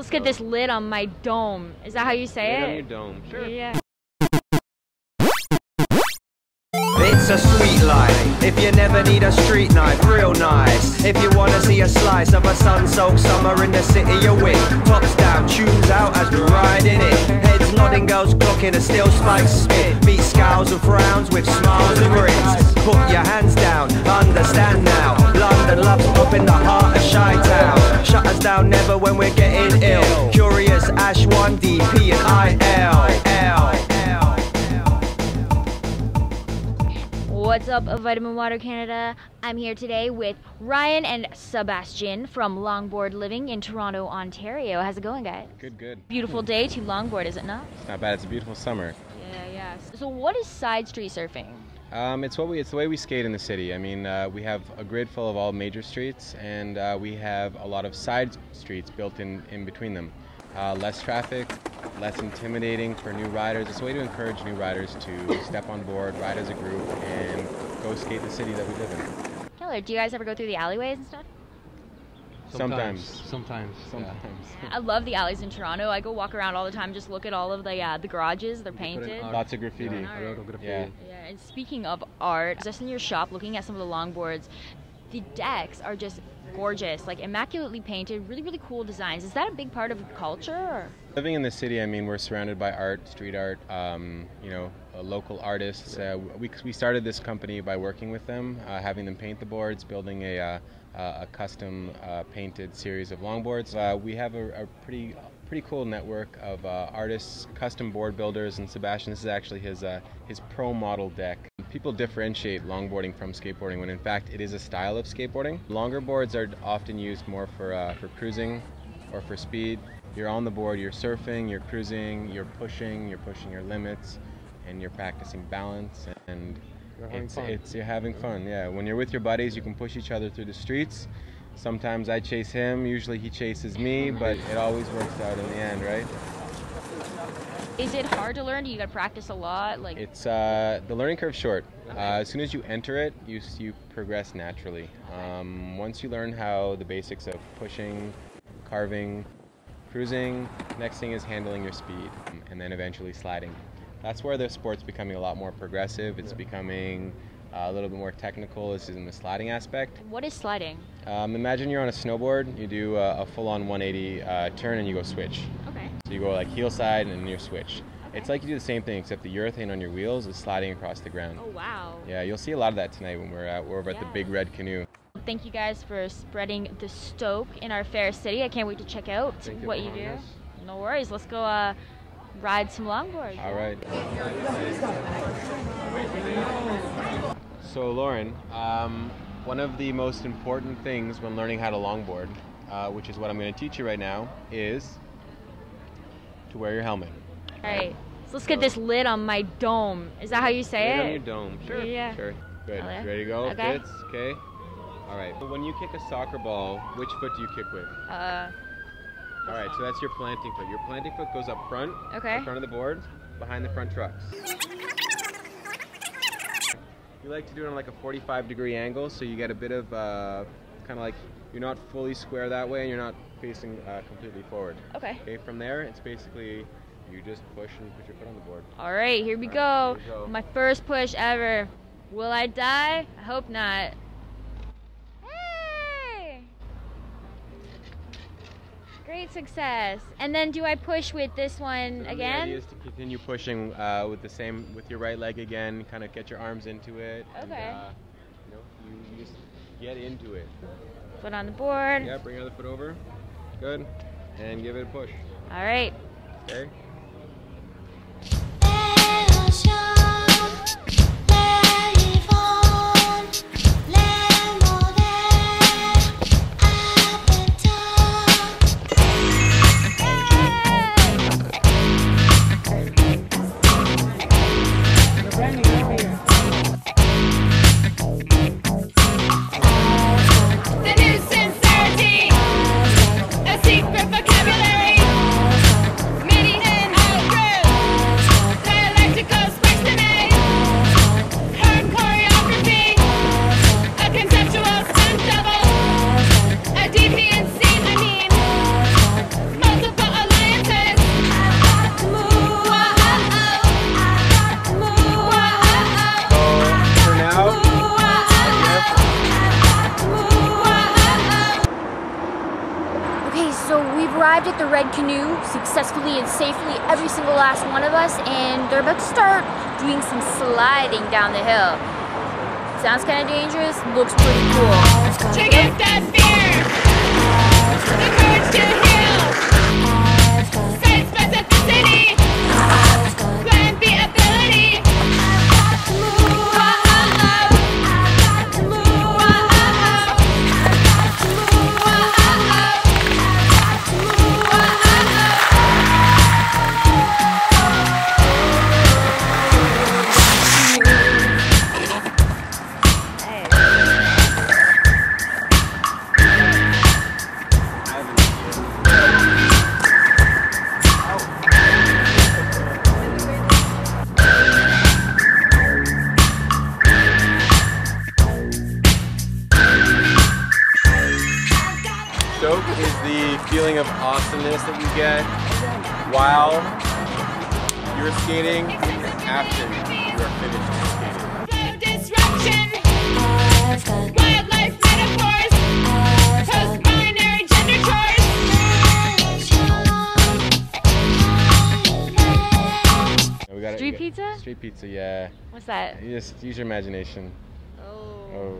let's get this lid on my dome. Is that how you say it? On your dome, sure. Yeah. It's a sweet life, if you never need a street knife, real nice. If you wanna see a slice of a sun-soaked summer in the city you're with, tops down, tunes out as we're riding it. Heads nodding, girls clocking a steel spikes spit. Meet scowls and frowns with smiles and grins. Put your hands down, understand now, London loves up in the heart of Chi-Town. Shut us down never when we're getting ill. Curious Ash 1DP and IL. What's up, Vitamin Water Canada? I'm here today with Ryan and Sebastian from Longboard Living in Toronto, Ontario. How's it going, guys? Good, good. Beautiful day to longboard, is it not? It's not bad. It's a beautiful summer. Yeah, yeah. So what is side street surfing? It's the way we skate in the city. I mean, we have a grid full of all major streets, and we have a lot of side streets built in between them. Less traffic, less intimidating for new riders. It's a way to encourage new riders to step on board, ride as a group, and go skate the city that we live in. Keller, do you guys ever go through the alleyways and stuff? Sometimes. Yeah. I love the alleys in Toronto. I go walk around all the time, just look at all of the garages. They're painted. Lots of graffiti. Yeah, and speaking of art, just in your shop, looking at some of the longboards, the decks are just gorgeous, like immaculately painted, really, really cool designs. Is that a big part of culture? Or? Living in the city, I mean, we're surrounded by art, street art, you know, local artists. We started this company by working with them, having them paint the boards, building a custom painted series of longboards. We have a pretty cool network of artists, custom board builders, and Sebastian, this is actually his pro model deck. People differentiate longboarding from skateboarding when in fact it is a style of skateboarding. Longer boards are often used more for cruising or for speed. You're on the board, you're surfing, you're cruising, you're pushing your limits, and you're practicing balance, and you're having fun. Yeah, when you're with your buddies you can push each other through the streets. Sometimes I chase him, usually he chases me, but it always works out in the end, right? Is it hard to learn? Do you got to practice a lot? Like it's the learning curve's short. Okay. As soon as you enter it, you progress naturally. Once you learn how the basics of pushing, carving, cruising, next thing is handling your speed, and then eventually sliding. That's where the sport's becoming a lot more progressive. It's becoming a little bit more technical. This is in the sliding aspect. What is sliding? Imagine you're on a snowboard. You do a full-on 180 turn, and you go switch. So you go like heel side and then you switch. Okay. It's like you do the same thing, except the urethane on your wheels is sliding across the ground. Oh wow! Yeah, you'll see a lot of that tonight when we're out. We're over at the Big Red Canoe. Thank you guys for spreading the Stoke in our fair city. I can't wait to check out what you do. No worries. Let's go ride some longboards. All right. So Lauren, one of the most important things when learning how to longboard, which is what I'm going to teach you right now, is to wear your helmet. Alright, so let's get this lid on my dome. Is that how you say it? On your dome, sure. Yeah. Sure. Good. Okay. Ready to go? Okay. Fits? Okay. Alright. So when you kick a soccer ball, which foot do you kick with? Alright, so that's your planting foot. Your planting foot goes up front, in front of the board, behind the front trucks. You like to do it on like a 45-degree angle, so you get a bit of kind of like you're not fully square that way, and you're not facing completely forward. Okay. Okay, from there, it's basically you just push and put your foot on the board. All right, here we go. My first push ever. Will I die? I hope not. Hey! Great success. And then do I push with this one again? The idea is to continue pushing with your right leg again, kind of get your arms into it. Okay. And, you know, you just get into it. Foot on the board. Yeah, bring your other foot over. Good. And give it a push. All right. Okay. We've arrived at the Red Canoe successfully and safely, every single last one of us, and they're about to start doing some sliding down the hill. Sounds kind of dangerous, looks pretty cool. Check out that bear! The road to the hill! Sights best at the city! Climb the ability! Feeling of awesomeness that you get while you're skating and after you are finished skating. Flow disruption, wildlife metaphors, post-binary gender chores. Street pizza? Street pizza, yeah. What's that? You just use your imagination. Oh.